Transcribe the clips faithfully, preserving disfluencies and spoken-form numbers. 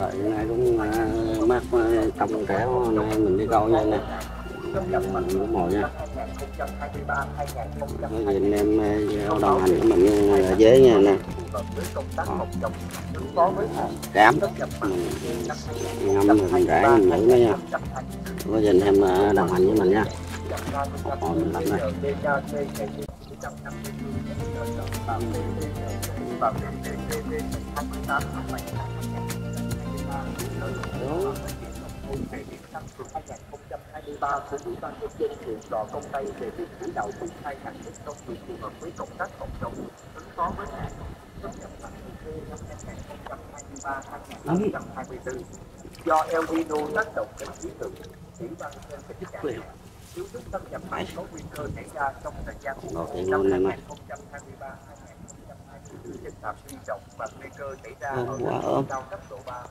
Rồi bữa nay cũng uh, mát uh, trong kẻo hôm nay mình đi coi nha nè. Mình cũng ngồi nha. Nói gì anh em giao uh, đồng hành của mình uh, dế nha nè. Cám ngâm rồi mình rải mình ngủ nó nha. Nói gì anh em uh, đồng hành với mình nha. Một hồi mình làm đây. hai nghìn không trăm hai mươi ba của Ủy ban nhân dân huyện Gò Công Tây về việc chỉ đạo triển khai các công việc phù hợp với công tác phòng chống ứng phó với hạn xâm nhập mặn năm hai nghìn không trăm hai mươi ba đến hai nghìn không trăm hai mươi tư do El Nino tác động đến khí tượng, Ủy ban nhân dân tỉnh Cà Mau thiếu nước xâm nhập mặn có nguy cơ xảy ra trong thời gian năm hai nghìn không trăm hai mươi ba đến hai nghìn không trăm hai mươi tư trên phạm vi rộng và nguy cơ xảy ra ở vùng cao cấp độ ba.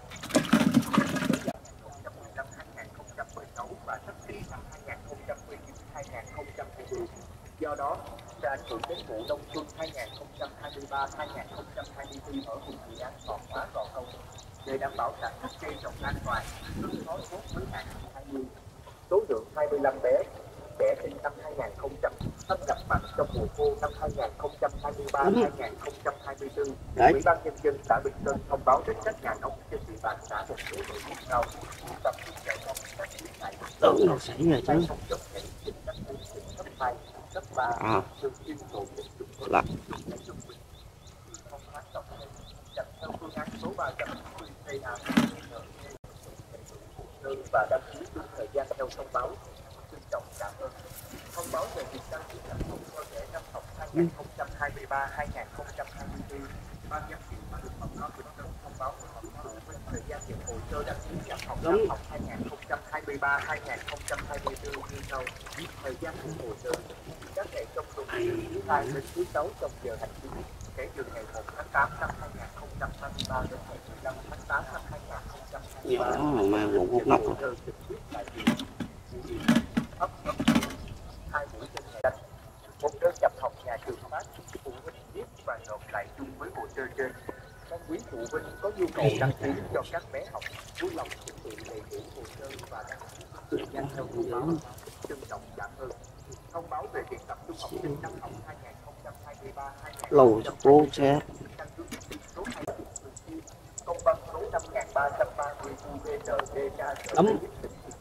Do đó, sẽ ảnh hưởng đến vụ đông xuân hai nghìn không trăm hai mươi ba đến hai nghìn không trăm hai mươi tư ở vùng dự án Ngọt Hóa Gò Công để đảm bảo sản xuất cây trồng an toàn, ứng phó tốt với hạn hai nghìn không trăm hai mươi. Số lượng hai mươi lăm bé trẻ sinh năm hai nghìn không trăm xâm nhập mặn trong mùa khô năm hai nghìn không trăm hai mươi ba đến hai nghìn không trăm hai mươi tư. Ủy ban nhân dân xã Bình Sơn thông báo đến các nhà nông trên địa bàn xã Bình Sơn để cùng nhau tập trung giải quyết các vấn đề này. Tưởng đâu xảy ra chứ. À, là và đăng ký đúng thời gian theo thông báo. Trân trọng cảm ơn thông báo về việc đăng ký sản xuất cho trẻ năm học hai nghìn không trăm hai mươi ba đến hai nghìn không trăm hai mươi tư. Ban giám hiệu đã được báo cáo thông báo về thời gian nhận hồ sơ đăng ký nhập học năm học hai nghìn không trăm hai mươi ba đến hai nghìn không trăm hai mươi tư như sau. Thời gian nhận hồ sơ các ngày trong tuần từ thứ hai đến thứ sáu trong giờ hành chính kể từ ngày một tháng tám năm hai nghìn không trăm hai mươi ba đến ngày mười lăm tháng tám năm hai nghìn không trăm hai mươi ba. Hai buổi trên ngày đánh, một đơn nhập học nhà trường phát, phụ huynh viết và nộp lại chung với hồ sơ trên. Các quý phụ huynh có nhu cầu đăng ký cho các bé học, vui lòng chuẩn bị đầy đủ hồ sơ và đăng ký thời gian theo thông báo. Trân trọng cảm ơn. Thông báo về việc tập trung học sinh năm học hai nghìn không trăm hai mươi ba đến hai nghìn không trăm hai mươi tư. Căn cứ số hai công văn số năm ba ba không U B N D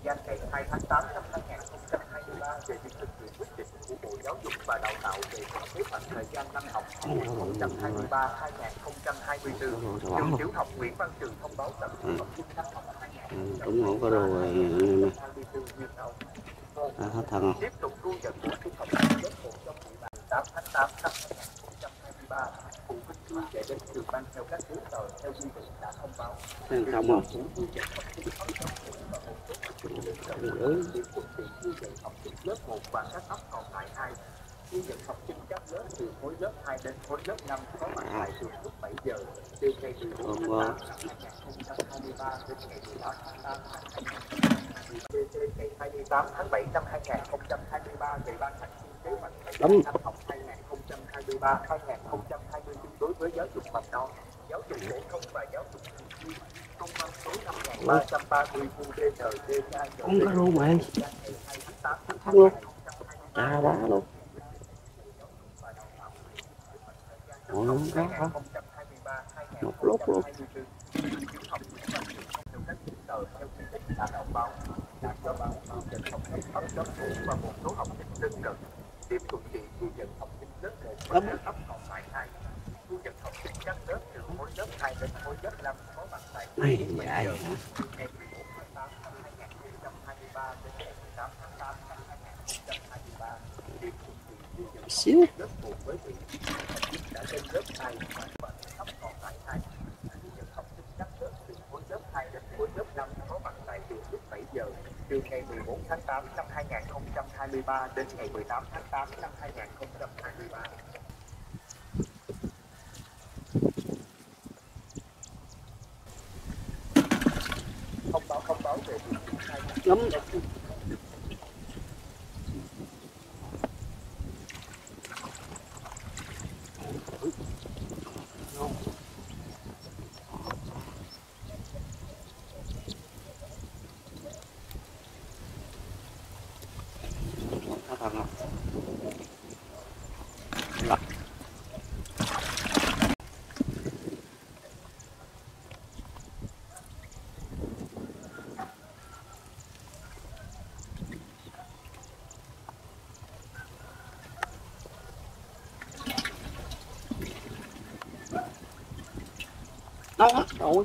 K ngày hai tháng tám năm hai nghìn không trăm hai mươi ba về việc thực hiện quyết định của Bộ Giáo dục và Đào tạo về kế hoạch thời gian năm học hai nghìn không trăm hai mươi ba đến hai nghìn không trăm hai mươi tư. Trường tiểu học Nguyễn Văn Trường thông báo tập trung học sinh năm học hai nghìn không trăm hai mươi ba đến hai nghìn không trăm hai mươi tư như sau. Tiếp tục thu nhận của trung học lớp một trong mười tám tháng tám năm hai nghìn không trăm hai mươi ba, phụ huynh đưa trẻ đến trường ban theo các giấy tờ theo quy định đã thông báo. Không rồi. Thu nhận học sinh học lớp và một số học sinh đến trường tiếp tục thu nhận học sinh lớp một và các cấp còn lại hai. Thu nhận học sinh các lớp từ khối lớp hai đến khối lớp năm có mặt tại trường lúc bảy giờ từ ngày mười bốn tháng tám năm hai nghìn không trăm hai mươi ba đến ngày mười lăm tháng tám năm hai nghìn không trăm hai mươi ba về ban hành kế hoạch năm học hai nghìn không trăm hai mươi ba đến hai nghìn không trăm hai mươi tư đối với giáo dục mầm non, giáo dục phổ thông và giáo dục thường xuyên. Công văn số năm ba ba không U B N D K một lúc luôn. Xíu từ ngày mười bốn tháng tám năm hai nghìn không trăm hai mươi ba đến ngày mười tám tháng tám năm hai nghìn không trăm hai mươi ba. Thông báo thông báo về việc triển khai Nó hết rồi.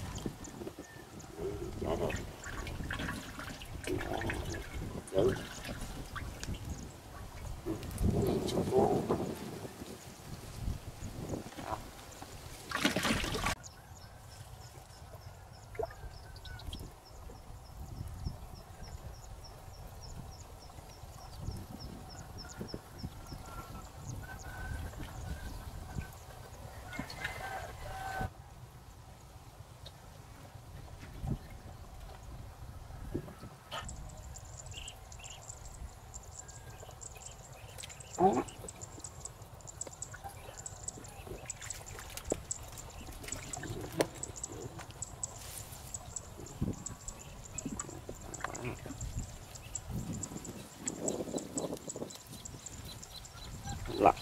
Chạy rồi. Đúng. Lọc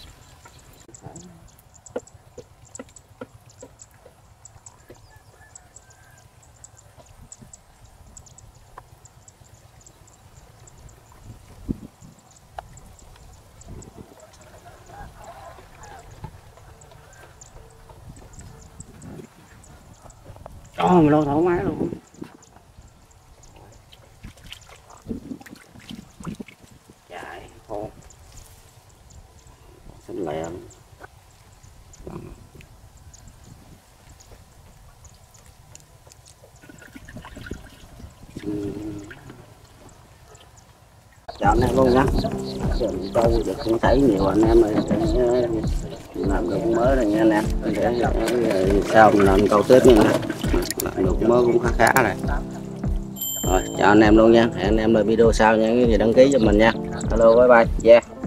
cho mình đâu thoải mái luôn. Chào anh em luôn nha. Tôi được cũng thấy nhiều anh em ơi, làm được mới rồi nha anh em. Sao mình làm câu tết nha, làm được mới cũng khá khá này. Rồi chào anh em luôn nha. Hẹn anh em lại video sau nha, cái gì đăng ký cho mình nha. Hello, bye bye, yeah.